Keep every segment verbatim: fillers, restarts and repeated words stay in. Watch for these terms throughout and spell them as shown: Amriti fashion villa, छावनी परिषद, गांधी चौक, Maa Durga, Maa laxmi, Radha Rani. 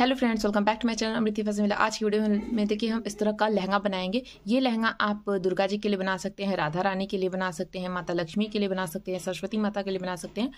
Hello friends, welcome back to my channel Amriti fashion villa. आज की video में देखिए हम इस तरह का लहंगा बनाएंगे। ये लहंगा आप दुर्गा जी के लिए बना सकते हैं, राधा रानी के लिए बना सकते हैं, माता लक्ष्मी के लिए बना सकते हैं, सरस्वती माता के लिए बना सकते हैं।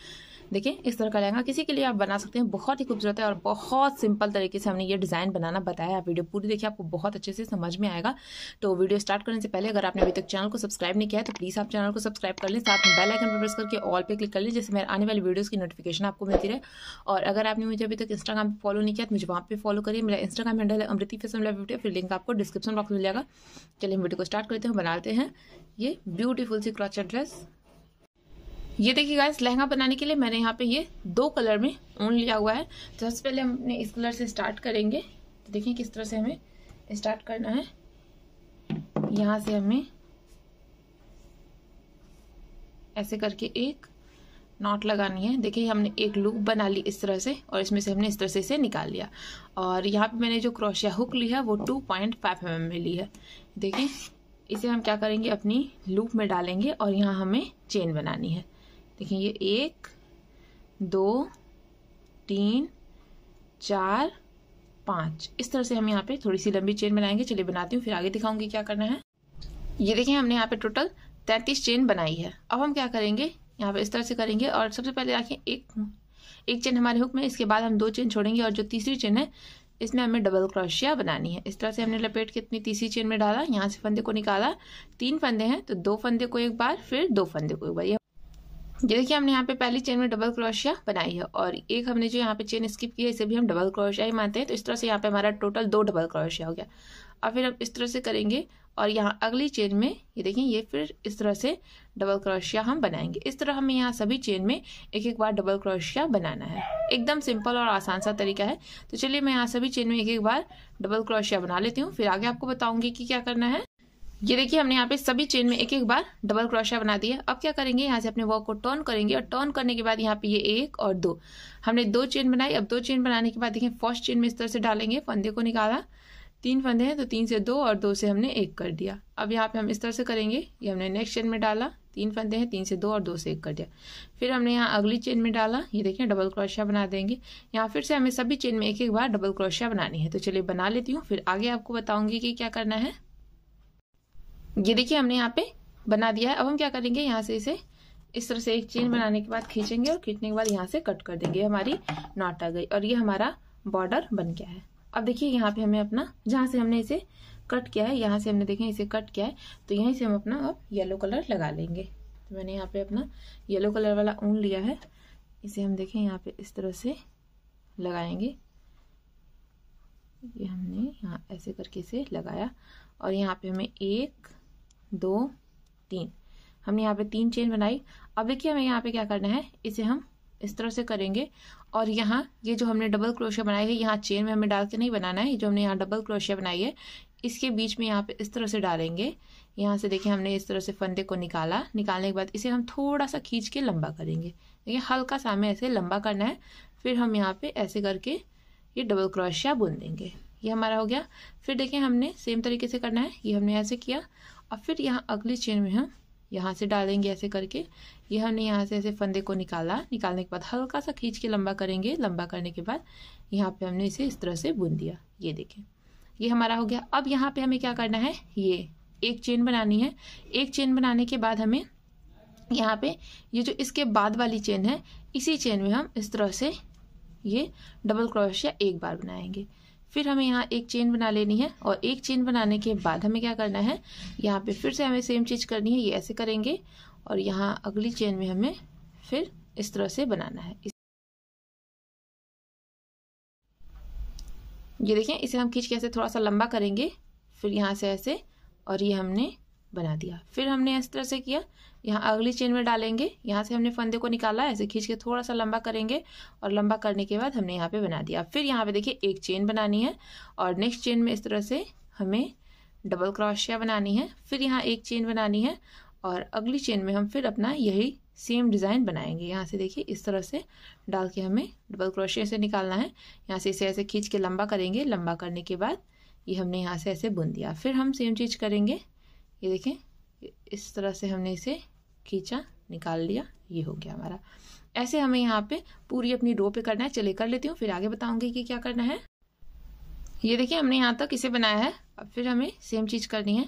देखिए इस तरह का लहंगा किसी के लिए आप बना सकते हैं। बहुत ही खूबसूरत है और बहुत सिंपल तरीके से हमने ये डिज़ाइन बनाना बताया। आप वीडियो पूरी देखिए, आपको बहुत अच्छे से समझ में आएगा। तो वीडियो स्टार्ट करने से पहले अगर आपने अभी तक चैनल को सब्सक्राइब नहीं किया है तो प्लीज़ आप चैनल को सब्सक्राइब कर लें, साथ में बेल आइकन पर प्रेस करके ऑल पे क्लिक कर लें, जिससे मेरे आने वाली वीडियोज़ की नोटिफिकेशन आपको मिलती रहे। और अगर आपने मुझे अभी तक इंस्टाग्राम पर फॉलो नहीं किया तो मुझे वहाँ पे फॉलो करिए। मेरा इंस्टाग्राम हैंडल है अमृति फैशन विला, फिर लिंक आपको डिस्क्रिप्शन बॉक्स में मिल जाएगा। चलिए हम वीडियो को स्टार्ट करते हैं, बनाते हैं ये ब्यूटीफुल सी क्रॉचेट ड्रेस। ये देखिए गाइस, लहंगा बनाने के लिए मैंने यहाँ पे ये दो कलर में ऊन लिया हुआ है। तो सबसे पहले हम अपने इस कलर से स्टार्ट करेंगे। तो देखिए किस तरह से हमें स्टार्ट करना है। यहाँ से हमें ऐसे करके एक नॉट लगानी है। देखिए हमने एक लूप बना ली इस तरह से, और इसमें से हमने इस तरह से इसे निकाल लिया। और यहाँ पे मैंने जो क्रोशिया हुक ली है वो two point five m m में ली है। देखिए इसे हम क्या करेंगे, अपनी लूप में डालेंगे और यहाँ हमें चेन बनानी है। देखिए ये एक, दो, तीन, चार, पाँच, इस तरह से हम यहाँ पे थोड़ी सी लंबी चेन बनाएंगे। चलिए बनाती हूँ, फिर आगे दिखाऊंगी क्या करना है। ये देखिए हमने यहाँ पे टोटल तैंतीस चेन बनाई है। अब हम क्या करेंगे, यहाँ पे इस तरह से करेंगे। और सबसे पहले रखें एक एक चेन हमारे हुक में, इसके बाद हम दो चेन छोड़ेंगे और जो तीसरी चेन है इसमें हमें डबल क्रोशिया बनानी है। इस तरह से हमने लपेट के अपनी तीसरी चेन में डाला, यहाँ से फंदे को निकाला। तीन फंदे हैं तो दो फंदे को एक बार, फिर दो फंदे को एक बार। ये देखिए हमने यहाँ पे पहली चेन में डबल क्रोशिया बनाई है, और एक हमने जो यहाँ पे चेन स्किप की है इसे भी हम डबल क्रोशिया ही मानते हैं। तो इस तरह से यहाँ पे हमारा टोटल दो डबल क्रोशिया हो गया। और फिर हम इस तरह से करेंगे और यहाँ अगली चेन में ये देखिए ये फिर इस तरह से डबल क्रोशिया हम बनाएंगे। इस तरह हमें यहाँ सभी चेन में एक एक बार डबल क्रोशिया बनाना है। एकदम सिंपल और आसान सा तरीका है। तो चलिए मैं यहाँ सभी चेन में एक एक बार डबल क्रोशिया बना लेती हूँ, फिर आगे आपको बताऊंगी कि क्या करना है। ये देखिए हमने यहाँ पे सभी चेन में एक एक बार डबल क्रोशिया बना दिया। अब क्या करेंगे, यहाँ से अपने वर्क को टर्न करेंगे, और टर्न करने के बाद यहाँ पे ये एक और दो, हमने दो चेन बनाई। अब दो चेन बनाने के बाद देखिए फर्स्ट चेन में इस तरह से डालेंगे, फंदे को निकाला, तीन फंदे हैं तो तीन से दो और दो से हमने एक कर दिया। अब यहाँ पे हम इस तरह से करेंगे, ये हमने नेक्स्ट चेन में डाला, तीन फंदे हैं, तीन से दो और दो से एक कर दिया। फिर हमने यहाँ अगली चेन में डाला, ये देखिए डबल क्रोशिया बना देंगे। यहाँ फिर से हमें सभी चेन में एक एक बार डबल क्रोशिया बनानी है। तो चलिए बना लेती हूँ, फिर आगे आपको बताऊंगी कि क्या करना है। ये देखिए हमने यहाँ पे बना दिया है। अब हम क्या करेंगे, यहाँ से इसे इस तरह से एक चेन बनाने के बाद खींचेंगे, और खींचने के बाद यहाँ से कट कर देंगे। हमारी नॉट आ गई और ये हमारा बॉर्डर बन गया है। अब देखिए यहाँ पे हमें अपना, जहाँ से हमने इसे कट किया है, यहाँ से हमने देखें इसे कट किया है, तो यहीं से हम अपना अब येलो कलर लगा लेंगे। तो मैंने यहाँ पे अपना येलो कलर वाला ऊन लिया है, इसे हम देखें यहाँ पे इस तरह से लगाएंगे। ये हमने यहाँ ऐसे करके इसे लगाया, और यहाँ पे हमें एक, दो, तीन, हमने यहाँ पे तीन चेन बनाई। अब देखिए हमें यहाँ पे क्या करना है, इसे हम इस तरह से करेंगे, और यहाँ ये जो हमने डबल क्रोशिया बनाई है यहाँ चेन में हमें डाल के नहीं बनाना है। जो हमने यहाँ डबल क्रोशिया बनाई है इसके बीच में यहाँ पे इस तरह से डालेंगे। यहाँ से देखिए हमने इस तरह से फंदे को निकाला, निकालने के बाद इसे हम थोड़ा सा खींच के लंबा करेंगे। देखिए हल्का सा हमें ऐसे लंबा करना है। फिर हम यहाँ पे ऐसे करके ये डबल क्रोशिया बुन देंगे। ये हमारा हो गया। फिर देखिए हमने सेम तरीके से करना है, ये हमने ऐसे किया, और फिर यहाँ अगली चेन में हम यहाँ से डालेंगे ऐसे करके। ये हमने यहाँ से ऐसे फंदे को निकाला, निकालने के बाद हल्का सा खींच के लंबा करेंगे। लंबा करने के बाद यहाँ पे हमने इसे इस तरह से बुन दिया। ये देखें ये हमारा हो गया। अब यहाँ पे हमें क्या करना है, ये एक चेन बनानी है। एक चेन बनाने के बाद हमें यहाँ पे ये जो इसके बाद वाली चेन है इसी चेन में हम इस तरह से ये डबल क्रोशिया एक बार बनाएंगे। फिर हमें यहाँ एक चेन बना लेनी है, और एक चेन बनाने के बाद हमें क्या करना है, यहाँ पे फिर से हमें सेम चीज़ करनी है। ये ऐसे करेंगे और यहाँ अगली चेन में हमें फिर इस तरह से बनाना है। ये देखें इसे हम खींच के ऐसे थोड़ा सा लंबा करेंगे, फिर यहाँ से ऐसे, और ये हमने बना दिया। फिर हमने इस तरह से किया, यहाँ अगली चेन में डालेंगे, यहाँ से हमने फंदे को निकाला, ऐसे खींच के थोड़ा सा लंबा करेंगे, और लंबा करने के बाद हमने यहाँ पे बना दिया। फिर यहाँ पे देखिए एक चेन बनानी है, और नेक्स्ट चेन में इस तरह से हमें डबल क्रोशिया बनानी है। फिर यहाँ एक चेन बनानी है, और अगली चेन में हम फिर अपना यही सेम डिज़ाइन बनाएंगे। यहाँ से देखिए इस तरह से डाल के हमें डबल क्रोशिया से निकालना है। यहाँ से इसे ऐसे खींच के लंबा करेंगे, लंबा करने के बाद ये हमने यहाँ से ऐसे बुन दिया। फिर हम सेम चीज़ करेंगे। ये देखें इस तरह से हमने इसे खींचा, निकाल लिया, ये हो गया हमारा। ऐसे हमें यहाँ पे पूरी अपनी रो पे करना है। चलिए कर लेती हूँ, फिर आगे बताऊंगी कि क्या करना है। ये देखिए हमने यहाँ तक इसे बनाया है। अब फिर हमें सेम चीज़ करनी है।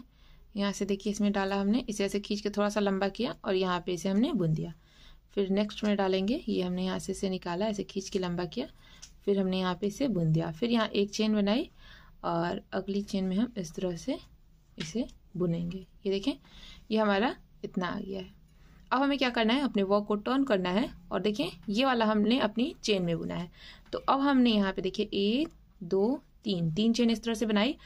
यहाँ से देखिए इसमें डाला हमने, इसे ऐसे खींच के थोड़ा सा लंबा किया और यहाँ पे इसे हमने बुन दिया। फिर नेक्स्ट में डालेंगे, ये हमने यहाँ से इसे निकाला, ऐसे खींच के लंबा किया, फिर हमने यहाँ पे इसे बुन दिया। फिर यहाँ एक चेन बनाई और अगली चेन में हम इस तरह से इसे बुनेंगे। ये देखें ये हमारा इतना आ गया है। अब हमें क्या करना है, अपने वर्क को टर्न करना है और देखें ये वाला हमने अपनी चेन में बुना है। तो अब हमने यहाँ पे देखिए एक दो तीन तीन चेन इस तरह से बनाई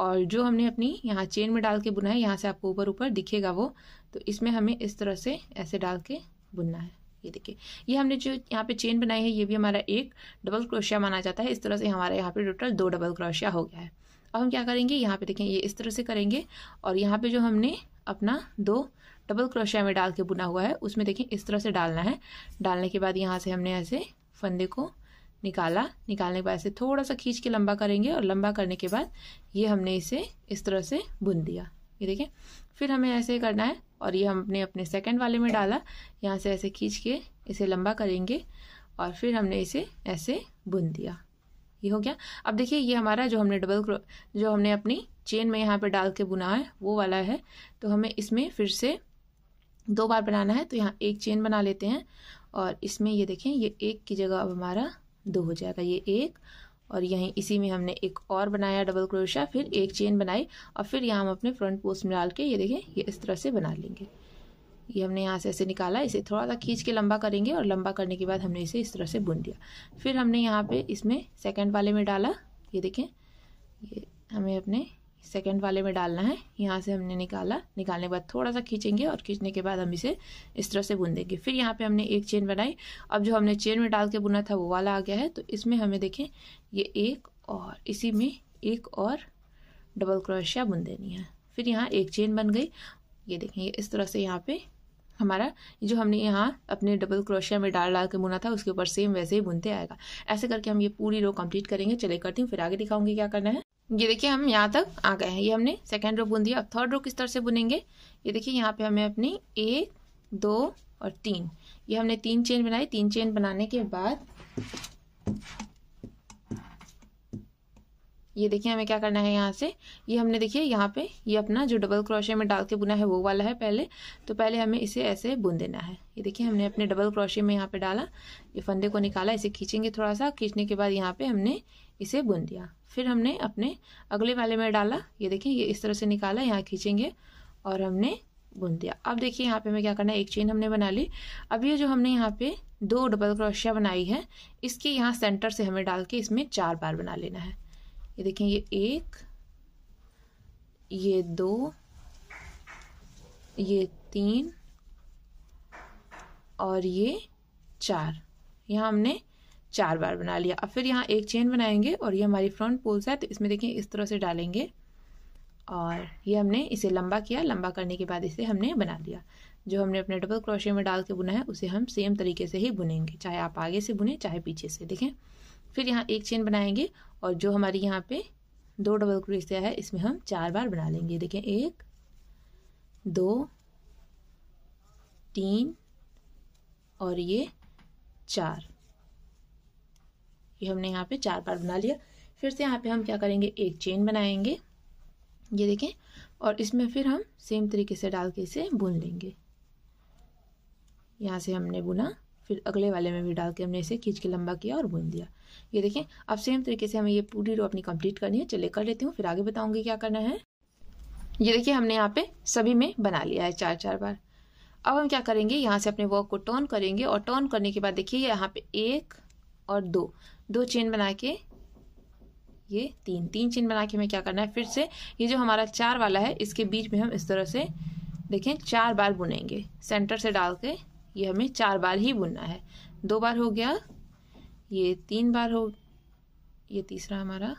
और जो हमने अपनी यहाँ चेन में डाल के बुना है, यहाँ से आपको ऊपर ऊपर दिखेगा वो, तो इसमें हमें इस तरह से ऐसे डाल के बुनना है। ये देखिए ये हमने जो यहाँ पे चेन बनाई है ये भी हमारा एक डबल क्रोशिया माना जाता है। इस तरह से हमारा यहाँ पे टोटल दो डबल क्रोशिया हो गया है। अब हम क्या करेंगे, यहाँ पे देखें ये इस तरह से करेंगे और यहाँ पे जो हमने अपना दो डबल क्रोशिया में डाल के बुना हुआ है उसमें देखें इस तरह से डालना है। डालने के बाद यहाँ से हमने ऐसे फंदे को निकाला, निकालने के बाद ऐसे थोड़ा सा खींच के लंबा करेंगे और लंबा करने के बाद ये हमने इसे इस तरह से बुन दिया। ये देखें फिर हमें ऐसे करना है और ये हमने अपने सेकंड वाले में डाला, यहाँ से ऐसे खींच के इसे लंबा करेंगे और फिर हमने इसे ऐसे बुन दिया। ये हो गया। अब देखिए ये हमारा जो हमने डबल जो हमने अपनी चेन में यहाँ पे डाल के बुना है वो वाला है। तो हमें इसमें फिर से दो बार बनाना है। तो यहाँ एक चेन बना लेते हैं और इसमें ये देखें ये एक की जगह अब हमारा दो हो जाएगा, ये एक, और यहीं इसी में हमने एक और बनाया डबल क्रोशिया, फिर एक चेन बनाई और फिर यहाँ हम अपने फ्रंट पोस्ट में डाल के ये देखें ये इस तरह से बना लेंगे। ये हमने यहाँ से ऐसे निकाला, इसे थोड़ा सा खींच के लंबा करेंगे और लंबा करने के बाद हमने इसे इस तरह से बुन दिया। फिर हमने यहाँ पे इसमें सेकंड वाले में डाला, ये देखें ये हमें अपने सेकंड वाले में डालना है। यहाँ से हमने निकाला, निकालने के बाद थोड़ा सा खींचेंगे और खींचने के बाद हम इसे इस तरह से बुन देंगे। फिर यहाँ पे हमने एक चेन बनाई, अब जो हमने चेन में डाल के बुना था वो वाला आ गया है। तो इसमें हमें देखें ये एक और इसी में एक और डबल क्रोशिया बुन देनी है। फिर यहाँ एक चेन बन गई, ये देखें ये इस तरह से यहाँ पे हमारा जो हमने यहाँ अपने डबल क्रोशिया में डाल डाल के बुना था उसके ऊपर सेम वैसे ही बुनते आएगा। ऐसे करके हम ये पूरी रो कंप्लीट करेंगे। चले करती हूँ, फिर आगे दिखाऊंगी क्या करना है। ये देखिए हम यहाँ तक आ गए हैं, ये हमने सेकंड रो बुन दिया। अब थर्ड रो किस तरह से बुनेंगे, ये देखिए यहाँ पे हमें अपनी एक दो और तीन, ये हमने तीन चेन बनाई। तीन चेन बनाने के बाद ये देखिए हमें क्या करना है, यहाँ से ये हमने देखिए यहाँ पे ये अपना जो डबल क्रोशिया में डाल के बुना है वो वाला है पहले। तो पहले हमें इसे ऐसे बुन देना है। ये देखिए हमने अपने डबल क्रोशिया में यहाँ पे डाला, ये फंदे को निकाला, इसे खींचेंगे थोड़ा सा, खींचने के बाद यहाँ पे हमने इसे बुन दिया। फिर हमने अपने अगले वाले में डाला, ये देखिए ये इस तरह से निकाला, यहाँ खींचेंगे और हमने बुन दिया। अब देखिए यहाँ पे हमें क्या करना है, एक चेन हमने बना ली। अब ये जो हमने यहाँ पे दो डबल क्रोशिया बनाई है इसके यहाँ सेंटर से हमें डाल के इसमें चार बार बना लेना है। ये देखें ये एक, ये दो, ये तीन और ये चार, यहाँ हमने चार बार बना लिया। अब फिर यहाँ एक चेन बनाएंगे और ये हमारी फ्रंट पोल्स है। तो इसमें देखें इस तरह से डालेंगे और ये हमने इसे लंबा किया, लंबा करने के बाद इसे हमने बना लिया। जो हमने अपने डबल क्रोशिया में डाल के बुना है उसे हम सेम तरीके से ही बुनेंगे, चाहे आप आगे से बुने चाहे पीछे से। देखें फिर यहाँ एक चेन बनाएंगे और जो हमारी यहाँ पे दो डबल क्रोशिया है इसमें हम चार बार बना लेंगे। देखें एक, दो, तीन और ये चार, ये हमने यहाँ पे चार बार बना लिया। फिर से यहाँ पे हम क्या करेंगे, एक चेन बनाएंगे, ये देखें, और इसमें फिर हम सेम तरीके से डाल के इसे बुन लेंगे। यहाँ से हमने बुना, फिर अगले वाले में भी डाल के हमने इसे खींच के लंबा किया और बुन दिया। ये देखें अब सेम तरीके से हमें ये पूरी रो अपनी कंप्लीट करनी है। चले कर लेती हूँ, फिर आगे बताऊंगी क्या करना है। ये देखिए हमने यहाँ पे सभी में बना लिया है चार चार बार। अब हम क्या करेंगे, यहाँ से अपने वर्क को टर्न करेंगे और टर्न करने के बाद देखिए यहाँ पे एक और दो दो चेन बना के ये तीन तीन चेन बना के हमें क्या करना है, फिर से ये जो हमारा चार वाला है इसके बीच में हम इस तरह से देखें चार बार बुनेंगे। सेंटर से डाल के ये हमें चार बार ही बुनना है, दो बार हो गया, ये तीन बार हो, ये तीसरा हमारा,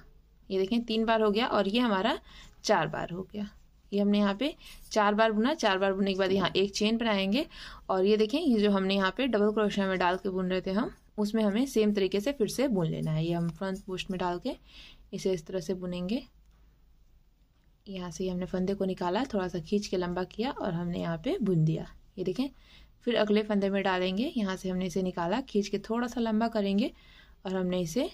ये देखें तीन बार हो गया और ये हमारा चार बार हो गया। ये हमने यहाँ पे चार बार बुना, चार बार बुनने के बाद यहाँ एक चेन बनाएंगे और ये देखें ये जो हमने यहाँ पे डबल क्रोशिया में डाल के बुन रहे थे हम, उसमें हमें सेम तरीके से फिर से बुन लेना है। ये हम फ्रंट पोस्ट में डाल के इसे इस तरह से बुनेंगे। यहाँ से हमने फंदे को निकाला, थोड़ा सा खींच के लंबा किया और हमने यहाँ पे बुन दिया। ये देखें फिर अगले फंदे में डालेंगे, यहाँ से हमने इसे निकाला, खींच के थोड़ा सा लंबा करेंगे और हमने इसे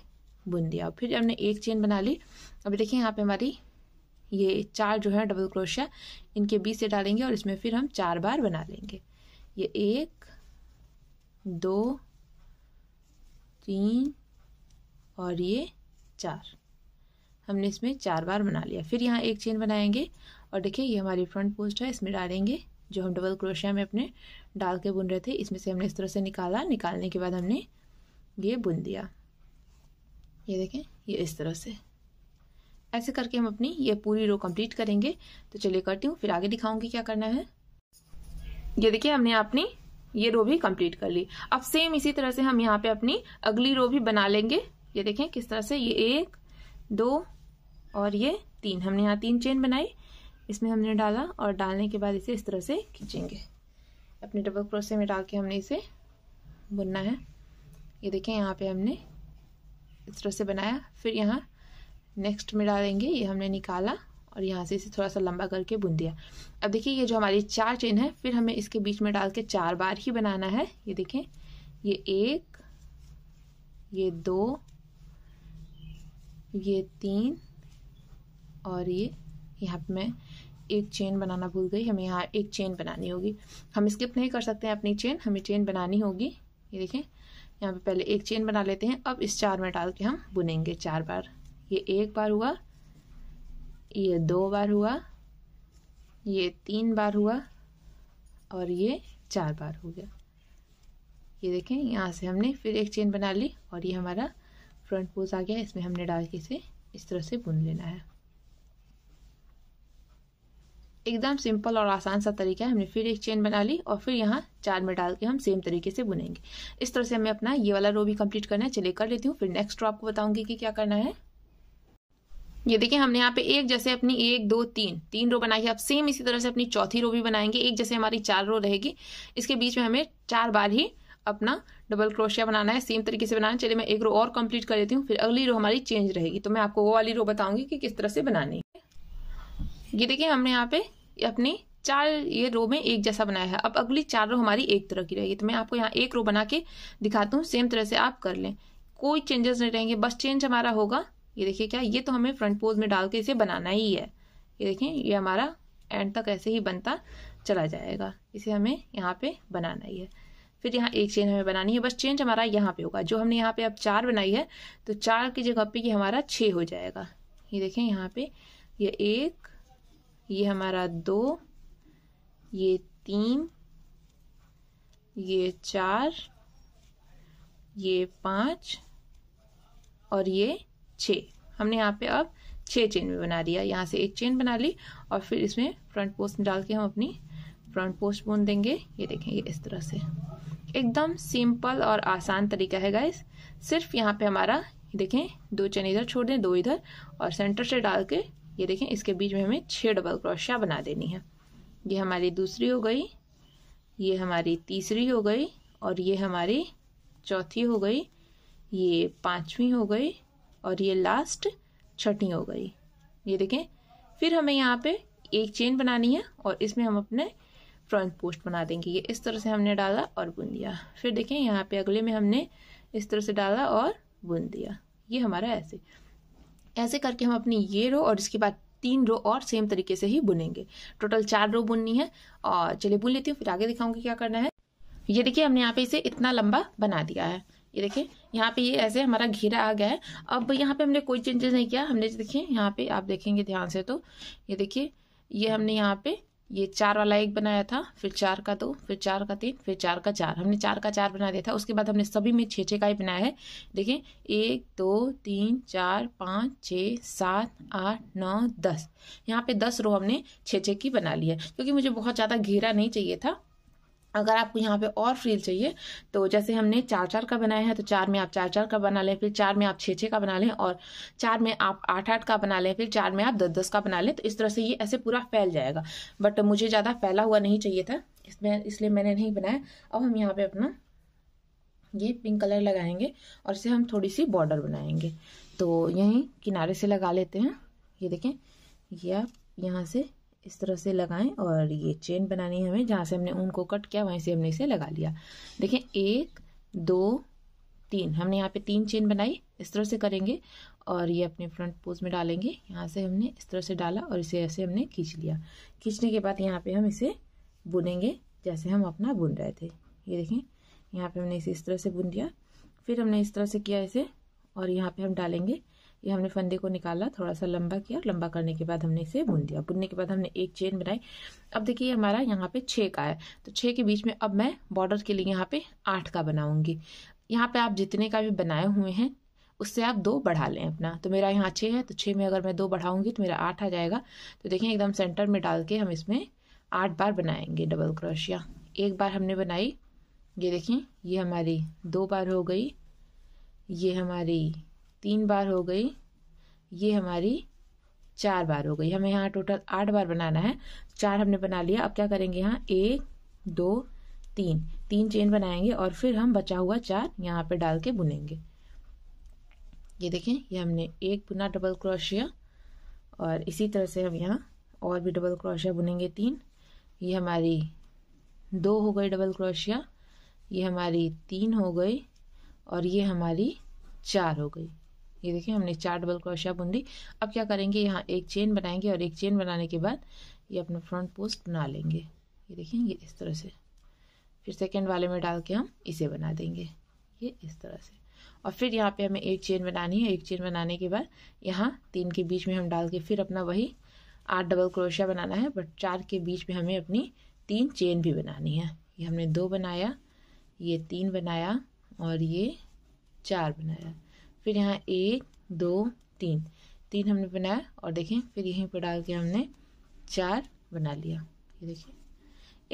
बुन दिया। फिर हमने एक चेन बना ली। अभी देखिए यहाँ पे हमारी ये चार जो है डबल क्रोशिया इनके बीच से डालेंगे और इसमें फिर हम चार बार बना लेंगे। ये एक, दो, तीन और ये चार, हमने इसमें चार बार बना लिया। फिर यहाँ एक चेन बनाएंगे और देखिए ये हमारी फ्रंट पोस्ट है, इसमें डालेंगे जो हम डबल क्रोशिया में अपने डाल के बुन रहे थे, इसमें से हमने इस तरह से निकाला। निकालने के बाद हमने ये बुन दिया, ये देखें ये इस तरह से। ऐसे करके हम अपनी ये पूरी रो कंप्लीट करेंगे। तो चलिए करती हूँ, फिर आगे दिखाऊंगी क्या करना है। ये देखिए हमने अपनी ये रो भी कंप्लीट कर ली। अब सेम इसी तरह से हम यहाँ पे अपनी अगली रो भी बना लेंगे। ये देखें किस तरह से, ये एक, दो और ये तीन, हमने यहाँ तीन चेन बनाई, इसमें हमने डाला और डालने के बाद इसे इस तरह से खींचेंगे। अपने डबल क्रोशिया में डाल के हमने इसे बुनना है। ये देखें यहाँ पे हमने इस तरह से बनाया, फिर यहाँ नेक्स्ट में डालेंगे, ये हमने निकाला और यहाँ से इसे थोड़ा सा लंबा करके बुन दिया। अब देखिए ये जो हमारी चार चेन है, फिर हमें इसके बीच में डाल के चार बार ही बनाना है। ये देखें ये एक, ये दो, ये तीन और ये, यहाँ पे मैं एक चेन बनाना भूल गई, हमें यहाँ एक चेन बनानी होगी। हम स्किप नहीं कर सकते हैं अपनी चेन, हमें चेन बनानी होगी। ये देखें यहाँ पे पहले एक चेन बना लेते हैं। अब इस चार में डाल के हम बुनेंगे चार बार। ये एक बार हुआ, ये दो बार हुआ, ये तीन बार हुआ और ये चार बार हो गया। ये देखें यहाँ से हमने फिर एक चेन बना ली और ये हमारा फ्रंट पोज आ गया। इसमें हमने डाल के इसे इस तरह से बुन लेना है। एकदम सिंपल और आसान सा तरीका है। हमने फिर एक चेन बना ली और फिर यहाँ चार में डाल के हम सेम तरीके से बुनेंगे। इस तरह से हमें अपना ये वाला रो भी कंप्लीट करना है। चलिए कर लेती हूँ, फिर नेक्स्ट रो आपको बताऊंगी कि क्या करना है। ये देखिए हमने यहाँ पे एक जैसे अपनी एक, दो, तीन तीन रो बनाई है। अब सेम इसी तरह से अपनी चौथी रो भी बनाएंगे। एक जैसे हमारी चार रो रहेगी, इसके बीच में हमें चार बार ही अपना डबल क्रोशिया बनाना है, सेम तरीके से बनाना है। चलिए मैं एक रो और कंप्लीट कर लेती हूँ, फिर अगली रो हमारी चेंज रहेगी, तो मैं आपको वो वाली रो बताऊंगी कि किस तरह से बनानी है। ये देखिए हमने यहाँ पे अपनी चार ये रो में एक जैसा बनाया है। अब अगली चार रो हमारी एक तरह की रहेगी, तो मैं आपको यहाँ एक रो बना के दिखाती हूँ। सेम तरह से आप कर लें, कोई चेंजेस नहीं रहेंगे, बस चेंज हमारा होगा। ये देखिए क्या, ये तो हमें फ्रंट पोज में डाल के इसे बनाना ही है। ये देखें ये हमारा एंड तक ऐसे ही बनता चला जाएगा, इसे हमें यहाँ पे बनाना ही है। फिर यहाँ एक चेन हमें बनानी है, बस चेंज हमारा यहाँ पे होगा। जो हमने यहाँ पे अब चार बनाई है, तो चार की जगह पे ये हमारा छः हो जाएगा। ये देखें यहाँ पे ये एक, ये हमारा दो, ये तीन, ये चार, ये पाँच और ये छः। हमने यहाँ पे अब छः चेन में बना दिया। यहाँ से एक चेन बना ली और फिर इसमें फ्रंट पोस्ट में डाल के हम अपनी फ्रंट पोस्ट बुन देंगे। ये देखेंगे इस तरह से, एकदम सिंपल और आसान तरीका है गाइस। सिर्फ यहाँ पे हमारा देखें दो चेन इधर छोड़ दें, दो इधर और सेंटर से डाल के ये देखें इसके बीच में हमें छः डबल क्रोशिया बना देनी है। ये हमारी दूसरी हो गई, ये हमारी तीसरी हो गई और ये हमारी चौथी हो गई, ये पाँचवीं हो गई और ये लास्ट छठी हो गई। ये देखें फिर हमें यहाँ पे एक चेन बनानी है और इसमें हम अपने फ्रंट पोस्ट बना देंगे। ये इस तरह से हमने डाला और बुन दिया। फिर देखें यहाँ पे अगले में हमने इस तरह से डाला और बुन दिया। ये हमारा ऐसे ऐसे करके हम अपनी ये रो और इसके बाद तीन रो और सेम तरीके से ही बुनेंगे। टोटल चार रो बुननी है और चलिए बुन लेती हूँ, फिर आगे दिखाऊंगी क्या करना है। ये देखिए हमने यहाँ पे इसे इतना लंबा बना दिया है। ये देखिए यहाँ पे ये ऐसे हमारा घेरा आ गया है। अब यहाँ पे हमने कोई चेंजेस नहीं किया। हमने देखिए यहाँ पे आप देखेंगे ध्यान से तो ये देखिए ये हमने यहाँ पे ये चार वाला एक बनाया था, फिर चार का दो, फिर चार का तीन, फिर चार का चार, हमने चार का चार बना दिया था। उसके बाद हमने सभी में छः छः का ही बनाया है। देखिए एक, दो, तीन, चार, पाँच, छः, सात, आठ, नौ, दस, यहाँ पे दस रो हमने छः छः की बना ली है, क्योंकि मुझे बहुत ज़्यादा घेरा नहीं चाहिए था। अगर आपको यहाँ पे और फ्रील चाहिए तो जैसे हमने चार चार का बनाया है, तो चार में आप चार चार का बना लें, फिर चार में आप छः छः का बना लें और चार में आप आठ आठ का बना लें, फिर चार में आप दस दस का बना लें। तो इस तरह से ये ऐसे पूरा फैल जाएगा, बट मुझे ज़्यादा फैला हुआ नहीं चाहिए था, इसमें इसलिए मैंने नहीं बनाया। अब हम यहाँ पे अपना ये पिंक कलर लगाएंगे और इसे हम थोड़ी सी बॉर्डर बनाएंगे, तो यहीं किनारे से लगा लेते हैं। ये देखें ये आप यहाँ से इस तरह से लगाएं और ये चेन बनानी है हमें। जहाँ से हमने ऊन को कट किया वहीं से हमने इसे लगा लिया। देखें एक, दो, तीन, हमने यहाँ पे तीन चेन बनाई, इस तरह से करेंगे और ये अपने फ्रंट पोज में डालेंगे। यहाँ से हमने इस तरह से डाला और इसे ऐसे हमने खींच लिया। खींचने के बाद यहाँ पे हम इसे बुनेंगे जैसे हम अपना बुन रहे थे। ये देखें, यहाँ पे हमने इसे इस तरह से बुन दिया, फिर हमने इस तरह से किया इसे, और यहाँ पे हम डालेंगे। ये हमने फंदे को निकाला, थोड़ा सा लंबा किया, लंबा करने के बाद हमने इसे बुन दिया। बुनने के बाद हमने एक चेन बनाई। अब देखिए हमारा यहाँ पे छः का है, तो छः के बीच में अब मैं बॉर्डर के लिए यहाँ पे आठ का बनाऊंगी। यहाँ पे आप जितने का भी बनाए हुए हैं उससे आप दो बढ़ा लें अपना। तो मेरा यहाँ छः है, तो छः में अगर मैं दो बढ़ाऊंगी तो मेरा आठ आ जाएगा। तो देखें एकदम सेंटर में डाल के हम इसमें आठ बार बनाएंगे डबल क्रोशिया। एक बार हमने बनाई, ये देखें, ये हमारी दो बार हो गई, ये हमारी तीन बार हो गई, ये हमारी चार बार हो गई। हमें यहाँ टोटल आठ बार बनाना है, चार हमने बना लिया। अब क्या करेंगे, यहाँ एक दो तीन, तीन चेन बनाएंगे और फिर हम बचा हुआ चार यहाँ पे डाल के बुनेंगे। ये देखें, ये हमने एक बुना डबल क्रोशिया और इसी तरह से हम यहाँ और भी डबल क्रोशिया बुनेंगे तीन। ये हमारी दो हो गई डबल क्रोशिया, ये हमारी तीन हो गई और ये हमारी चार हो गई। ये देखिए हमने चार डबल क्रोशिया बुन दी। अब क्या करेंगे, यहाँ एक चेन बनाएंगे और एक चेन बनाने के बाद ये अपना फ्रंट पोस्ट बना लेंगे। ये देखिए ये इस तरह से, फिर सेकंड वाले में डाल के हम इसे बना देंगे, ये इस तरह से। और फिर यहाँ पे हमें एक चेन बनानी है। एक चेन बनाने के बाद यहाँ तीन के बीच में हम डाल के फिर अपना वही आठ डबल क्रोशिया बनाना है, बट चार के बीच में हमें अपनी तीन चेन भी बनानी है। ये हमने दो बनाया, ये तीन बनाया और ये चार बनाया। फिर यहाँ एक दो तीन, तीन हमने बनाया और देखें फिर यहीं पर डाल के हमने चार बना लिया। ये देखिए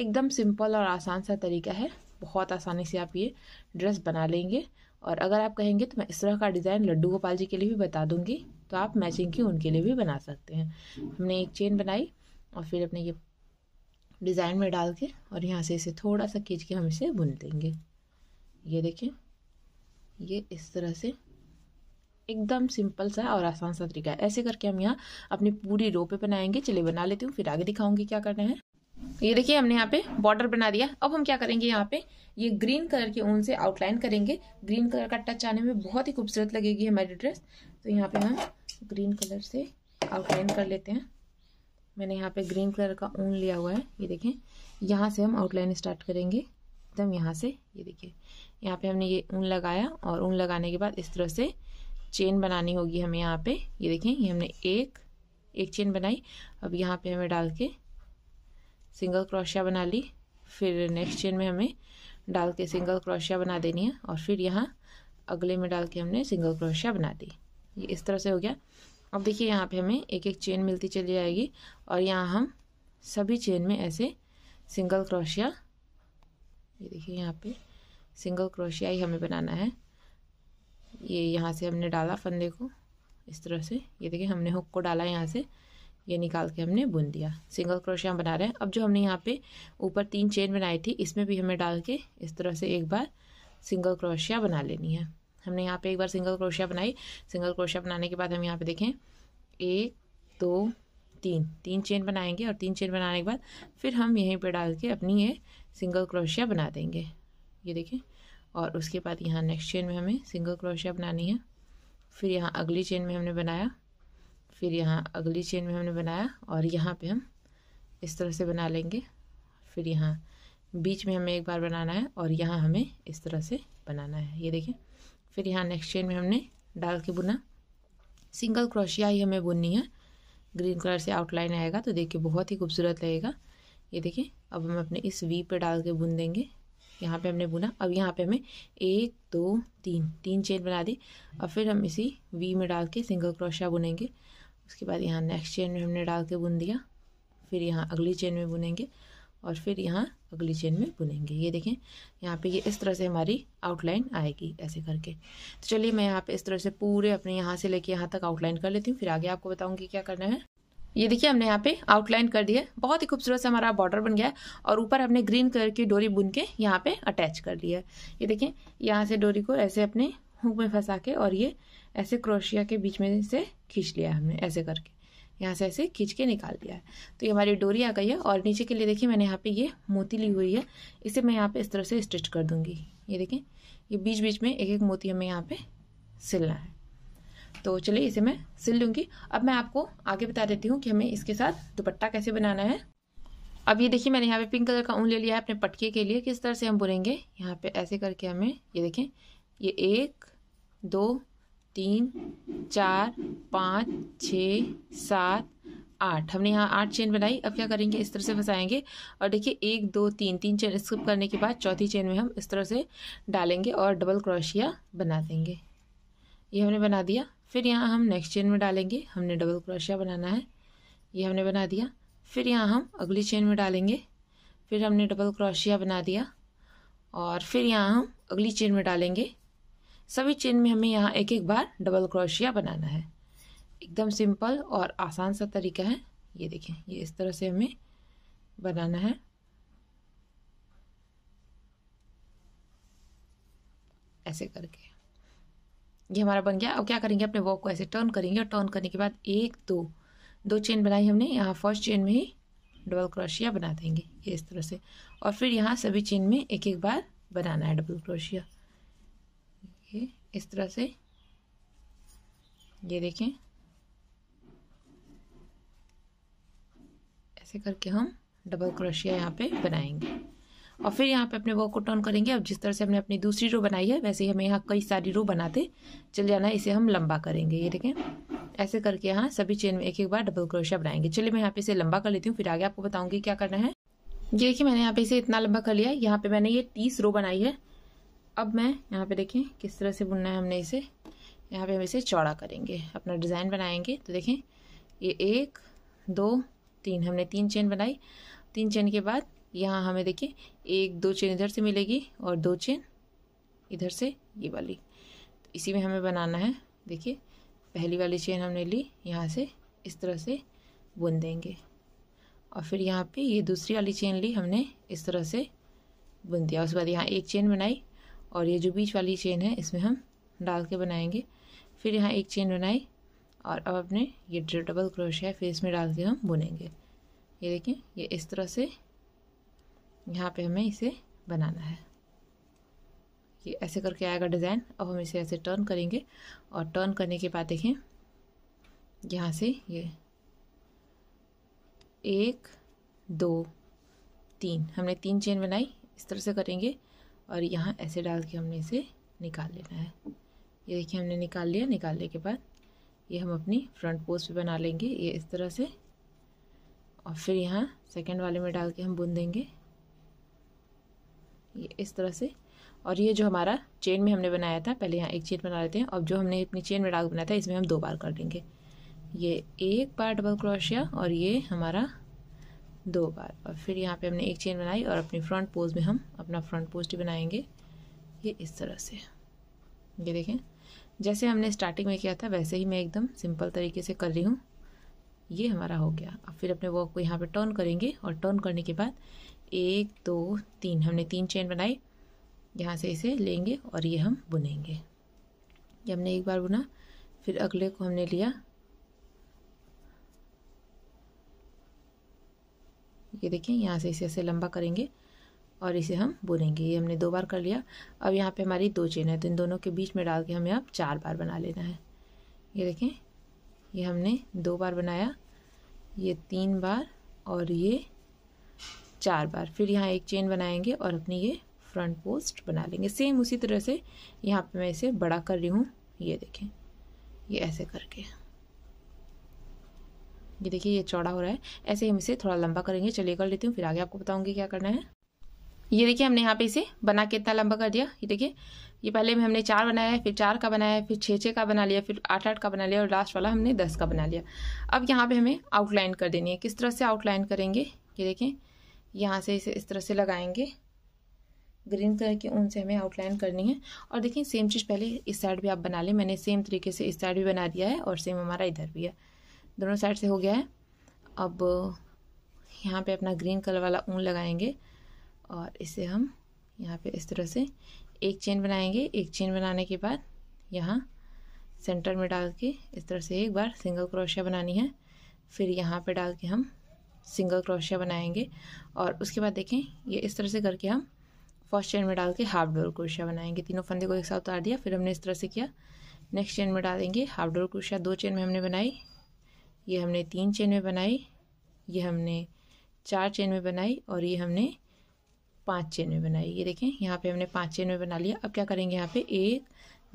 एकदम सिंपल और आसान सा तरीका है, बहुत आसानी से आप ये ड्रेस बना लेंगे। और अगर आप कहेंगे तो मैं इस तरह का डिज़ाइन लड्डू गोपाल जी के लिए भी बता दूंगी, तो आप मैचिंग की उनके लिए भी बना सकते हैं। हमने एक चेन बनाई और फिर अपने ये डिज़ाइन में डाल के और यहाँ से इसे थोड़ा सा खींच के हम इसे बुन देंगे। ये देखें ये इस तरह से एकदम सिंपल सा और आसान सा तरीका है। ऐसे करके हम यहाँ अपनी पूरी रो पे बनाएंगे। चलिए बना लेती हूँ, फिर आगे दिखाऊंगी क्या करना है। ये देखिए हमने यहाँ पे बॉर्डर बना दिया। अब हम क्या करेंगे, यहाँ पे ये ग्रीन कलर के ऊन से आउटलाइन करेंगे। ग्रीन कलर का टच आने में बहुत ही खूबसूरत लगेगी हमारी ड्रेस। तो यहाँ पे हम ग्रीन कलर से आउटलाइन कर लेते हैं। मैंने यहाँ पे ग्रीन कलर का ऊन लिया हुआ है। ये देखें यहाँ से हम आउटलाइन स्टार्ट करेंगे, एकदम यहाँ से। ये देखिए यहाँ पे हमने ये ऊन लगाया और ऊन लगाने के बाद इस तरह से चेन बनानी होगी हमें यहाँ पे। ये देखें ये हमने एक एक चेन बनाई। अब यहाँ पे हमें डाल के सिंगल क्रोशिया बना ली, फिर नेक्स्ट चेन में हमें डाल के सिंगल क्रोशिया बना देनी है और फिर यहाँ अगले में डाल के हमने सिंगल क्रोशिया बना दी। ये इस तरह से हो गया। अब देखिए यहाँ पे हमें एक एक चेन मिलती चली जाएगी और यहाँ हम सभी चेन में ऐसे सिंगल क्रोशिया, ये देखिए यहाँ पे सिंगल क्रोशिया ही हमें बनाना है। ये यहाँ से हमने डाला फंदे को इस तरह से। ये देखिए हमने हुक को डाला यहाँ से, ये निकाल के हमने बुन दिया। सिंगल क्रोशिया बना रहे हैं। अब जो हमने यहाँ पे ऊपर तीन चेन बनाई थी इसमें भी हमें डाल के इस तरह से एक बार सिंगल क्रोशिया बना लेनी है। हमने यहाँ पे एक बार सिंगल क्रोशिया बनाई। सिंगल क्रोशिया बनाने के बाद हम यहाँ पे देखें एक दो तीन, तीन चेन बनाएंगे और तीन चेन बनाने के बाद फिर हम यहीं पे डाल के अपनी ये सिंगल क्रोशिया बना देंगे। ये देखें और उसके बाद यहाँ नेक्स्ट चेन में हमें सिंगल क्रोशिया बनानी है, फिर यहाँ अगली चेन में हमने बनाया, फिर यहाँ अगली चेन में हमने बनाया और यहाँ पे हम इस तरह से बना लेंगे। फिर यहाँ बीच में हमें एक बार बनाना है और यहाँ हमें इस तरह से बनाना है। ये देखें फिर यहाँ नेक्स्ट चेन में हमने डाल के बुना। सिंगल क्रोशिया ही हमें बुननी है, ग्रीन कलर से आउटलाइन आएगा तो देखिए बहुत ही खूबसूरत लगेगा। ये देखिए अब हम अपने इस वी पे डाल के बुन देंगे। यहाँ पे हमने बुना, अब यहाँ पे हमें एक दो तीन, तीन चेन बना दी और फिर हम इसी वी में डाल के सिंगल क्रोशिया बुनेंगे। उसके बाद यहाँ नेक्स्ट चेन में हमने डाल के बुन दिया, फिर यहाँ अगली चेन में बुनेंगे और फिर यहाँ अगली चेन में बुनेंगे। ये देखें यहाँ पे ये इस तरह से हमारी आउटलाइन आएगी ऐसे करके। तो चलिए मैं यहाँ पे इस तरह से पूरे अपने यहाँ से लेके यहाँ तक आउटलाइन कर लेती हूँ, फिर आगे आपको बताऊँगी क्या करना है। ये देखिए हमने यहाँ पे आउटलाइन कर दिया, बहुत ही खूबसूरत से हमारा बॉर्डर बन गया है और ऊपर हमने ग्रीन कलर की डोरी बुन के यहाँ पे अटैच कर दिया है। ये देखें यहाँ से डोरी को ऐसे अपने हुक में फंसा के और ये ऐसे क्रोशिया के बीच में से खींच लिया हमने, ऐसे करके यहाँ से ऐसे खींच के निकाल दिया है। तो ये हमारी डोरी आ गई है और नीचे के लिए देखिए मैंने यहाँ पे ये मोती ली हुई है, इसे मैं यहाँ पे इस तरह से स्टिच कर दूंगी। ये देखें ये बीच बीच में एक एक मोती हमें यहाँ पे सिलना है। तो चलिए इसे मैं सिल लूँगी। अब मैं आपको आगे बता देती हूँ कि हमें इसके साथ दुपट्टा कैसे बनाना है। अब ये देखिए मैंने यहाँ पे पिंक कलर का ऊन ले लिया है अपने पटके के लिए। किस तरह से हम बुनेंगे यहाँ पे ऐसे करके हमें, ये देखें, ये एक दो तीन चार पाँच छः सात आठ, हमने यहाँ आठ चेन बनाई। अब क्या करेंगे, इस तरह से फंसाएंगे और देखिए एक दो तीन तीन चेन स्किप करने के बाद चौथी चेन में हम इस तरह से डालेंगे और डबल क्रोशिया बना देंगे। ये हमने बना दिया। फिर यहाँ हम नेक्स्ट चेन में डालेंगे, हमने डबल क्रोशिया बनाना है, ये हमने बना दिया। फिर यहाँ हम अगली चेन में डालेंगे, फिर हमने डबल क्रोशिया बना दिया। और फिर यहाँ हम अगली चेन में डालेंगे। सभी चेन में हमें यहाँ एक एक बार डबल क्रोशिया बनाना है। एकदम सिंपल और आसान सा तरीका है। ये देखें, ये इस तरह से हमें बनाना है, ऐसे करके। ये हमारा बन गया। अब क्या करेंगे, अपने वर्क को ऐसे टर्न करेंगे और टर्न करने के बाद एक दो दो चेन बनाई हमने, यहाँ फर्स्ट चेन में ही डबल क्रोशिया बना देंगे, ये इस तरह से। और फिर यहाँ सभी चेन में एक एक बार बनाना है डबल क्रोशिया, ये इस तरह से। ये देखें, ऐसे करके हम डबल क्रोशिया यहाँ पे बनाएंगे। और फिर यहाँ पे अपने वर्क को टर्न करेंगे। अब जिस तरह से हमने अपनी दूसरी रो बनाई है वैसे ही हमें यहाँ कई सारी रो बनाते चले जाना है। इसे हम लंबा करेंगे, ये देखें, ऐसे करके यहाँ सभी चेन में एक एक बार डबल क्रोशिया बनाएंगे। चलिए मैं यहाँ पे इसे लंबा कर लेती हूँ, फिर आगे आपको बताऊंगी क्या करना है। ये देखिए मैंने यहाँ पे इसे इतना लंबा कर लिया है। यहाँ पे मैंने ये तीस रो बनाई है। अब मैं यहाँ पे देखें किस तरह से बुनना है हमने इसे। यहाँ पे हम इसे चौड़ा करेंगे, अपना डिज़ाइन बनाएंगे। तो देखें ये एक दो तीन, हमने तीन चेन बनाई। तीन चेन के बाद यहाँ हमें देखिए एक दो चेन इधर से मिलेगी और दो चेन इधर से, ये वाली। तो इसी में हमें बनाना है। देखिए पहली वाली चेन हमने ली, यहाँ से इस तरह से बुन देंगे। और फिर यहाँ पे ये दूसरी वाली चेन ली, हमने इस तरह से बुन दिया। उसके बाद यहाँ एक चेन बनाई और ये जो बीच वाली चेन है इसमें हम डाल के बनाएंगे। फिर यहाँ एक चेन बनाई और अब अपने ये डबल क्रोशिया फेस में डाल के हम बुनेंगे। ये देखें, ये इस तरह से यहाँ पे हमें इसे बनाना है। ये ऐसे करके आएगा डिज़ाइन। अब हम इसे ऐसे टर्न करेंगे और टर्न करने के बाद देखें यहाँ से ये एक दो तीन, हमने तीन चेन बनाई। इस तरह से करेंगे और यहाँ ऐसे डाल के हमने इसे निकाल लेना है। ये देखिए हमने निकाल लिया। निकालने के बाद ये हम अपनी फ्रंट पोस्ट पे बना लेंगे, ये इस तरह से। और फिर यहाँ सेकंड वाले में डाल के हम बुन देंगे, ये इस तरह से। और ये जो हमारा चेन में हमने बनाया था, पहले यहाँ एक चेन बना लेते हैं। अब जो हमने अपनी चेन में डाल बनाया था इसमें हम दो बार कर देंगे। ये एक बार डबल क्रोशिया और ये हमारा दो बार। और फिर यहाँ पे हमने एक चेन बनाई और अपनी फ्रंट पोस्ट में हम अपना फ्रंट पोस्ट ही बनाएंगे, ये इस तरह से। ये देखें जैसे हमने स्टार्टिंग में किया था वैसे ही मैं एकदम सिंपल तरीके से कर रही हूँ। ये हमारा हो गया। अब फिर अपने वर्क को यहाँ पे टर्न करेंगे और टर्न करने के बाद एक दो तीन, हमने तीन चेन बनाई। यहाँ से इसे लेंगे और ये हम बुनेंगे। ये हमने एक बार बुना, फिर अगले को हमने लिया। ये देखें यहाँ से इसे ऐसे लंबा करेंगे और इसे हम बुनेंगे। ये हमने दो बार कर लिया। अब यहाँ पे हमारी दो चेन है तो इन दोनों के बीच में डाल के हमें अब चार बार बना लेना है। ये देखें ये हमने दो बार बनाया, ये तीन बार और ये चार बार। फिर यहाँ एक चेन बनाएंगे और अपनी ये फ्रंट पोस्ट बना लेंगे। सेम उसी तरह से यहाँ पे मैं इसे बड़ा कर रही हूँ। ये देखें ये ऐसे करके, ये देखिए ये चौड़ा हो रहा है। ऐसे ही हम इसे थोड़ा लंबा करेंगे। चलिए कर लेती हूँ, फिर आगे आपको बताऊँगी क्या करना है। ये देखिए हमने यहाँ पे इसे बना के इतना लंबा कर दिया। ये देखिए ये पहले में हमने चार बनाया है, फिर चार का बनाया है, फिर छः छः का बना लिया, फिर आठ आठ का बना लिया और लास्ट वाला हमने दस का बना लिया। अब यहाँ पे हमें आउटलाइन कर देनी है। किस तरह से आउटलाइन करेंगे, ये देखें यहाँ से इसे इस तरह से लगाएंगे। ग्रीन कलर के ऊन से हमें आउटलाइन करनी है। और देखिए सेम चीज़ पहले इस साइड भी आप बना लें। मैंने सेम तरीके से इस साइड भी बना दिया है और सेम हमारा इधर भी है, दोनों साइड से हो गया है। अब यहाँ पर अपना ग्रीन कलर वाला ऊन लगाएंगे और इसे हम यहाँ पे इस तरह से एक चेन बनाएंगे। एक चेन बनाने के बाद यहाँ सेंटर में डाल के इस तरह से एक बार सिंगल क्रोशिया बनानी है। फिर यहाँ पे डाल के हम सिंगल क्रोशिया बनाएंगे और उसके बाद देखें ये इस तरह से करके हम फर्स्ट चेन में डाल के हाफ डोर क्रोशिया बनाएंगे। तीनों फंदे को एक साथ उतार दिया, फिर हमने इस तरह से किया। नेक्स्ट चेन में डालेंगे हाफ डोर क्रोशिया। दो चेन में हमने बनाई, ये हमने तीन चेन में बनाई, ये हमने चार चेन में बनाई और ये हमने पाँच चेन में बनाई। ये देखें यहाँ पे हमने पाँच चेन में बना लिया। अब क्या करेंगे, यहाँ पे एक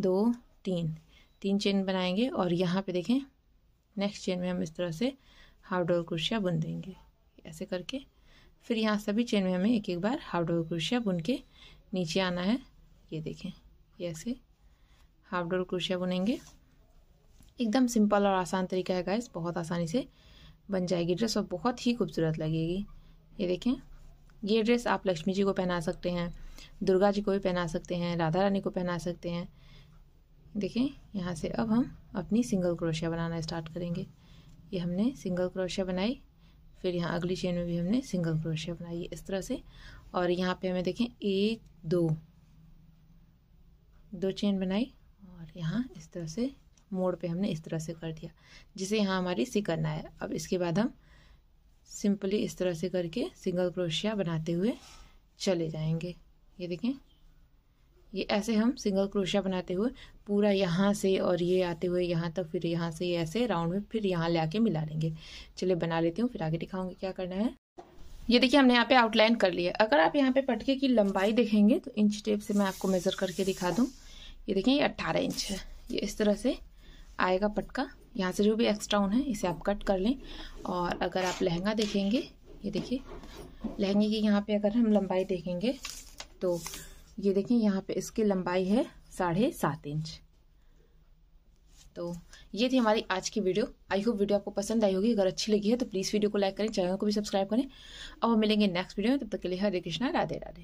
दो तीन तीन चेन बनाएंगे और यहाँ पे देखें नेक्स्ट चेन में हम इस तरह से हाफ डोर क्रोशिया बुन देंगे ऐसे करके। फिर यहाँ सभी चेन में हमें एक एक बार हाफ डोर क्रोशिया बुन के नीचे आना है। ये देखें ये ऐसे हाफ डोर क्रोशिया बुनेंगे। एकदम सिंपल और आसान तरीका है गाइस, बहुत आसानी से बन जाएगी ड्रेस और बहुत ही खूबसूरत लगेगी। ये देखें ये ड्रेस आप लक्ष्मी जी को पहना सकते हैं, दुर्गा जी को भी पहना सकते हैं, राधा रानी को पहना सकते हैं। देखें यहाँ से अब हम अपनी सिंगल क्रोशिया बनाना स्टार्ट करेंगे। ये हमने सिंगल क्रोशिया बनाई, फिर यहाँ अगली चेन में भी हमने सिंगल क्रोशिया बनाई इस तरह से। और यहाँ पे हमें देखें एक दो दो चेन बनाई और यहाँ इस तरह से मोड़ पे हमने इस तरह से कर दिया, जिसे यहाँ हमारी सिकरना है। अब इसके बाद हम सिंपली इस तरह से करके सिंगल क्रोशिया बनाते हुए चले जाएंगे। ये देखें ये ऐसे हम सिंगल क्रोशिया बनाते हुए पूरा यहाँ से और ये आते हुए यहाँ तक, फिर यहाँ से ये ऐसे राउंड में फिर यहाँ ले मिला लेंगे। चलिए बना लेती हूँ, फिर आगे दिखाऊंगी क्या करना है। ये देखिए हमने यहाँ पे आउटलाइन कर लिया। अगर आप यहाँ पे पटके की लंबाई देखेंगे तो इंच टेप से मैं आपको मेज़र करके दिखा दूँ। ये देखें ये अट्ठारह इंच है। ये इस तरह से आएगा पटका। यहाँ से जो भी एक्स्ट्रा ऊन है इसे आप कट कर लें। और अगर आप लहंगा देखेंगे, ये देखिए लहंगे की यहाँ पे अगर हम लंबाई देखेंगे तो ये देखें यहाँ पे इसकी लंबाई है साढ़े सात इंच। तो ये थी हमारी आज की वीडियो। आई होप वीडियो आपको पसंद आई होगी। अगर अच्छी लगी है तो प्लीज़ वीडियो को लाइक करें, चैनल को भी सब्सक्राइब करें। और मिलेंगे नेक्स्ट वीडियो में, तब तक के लिए हरे कृष्णा, राधे राधे।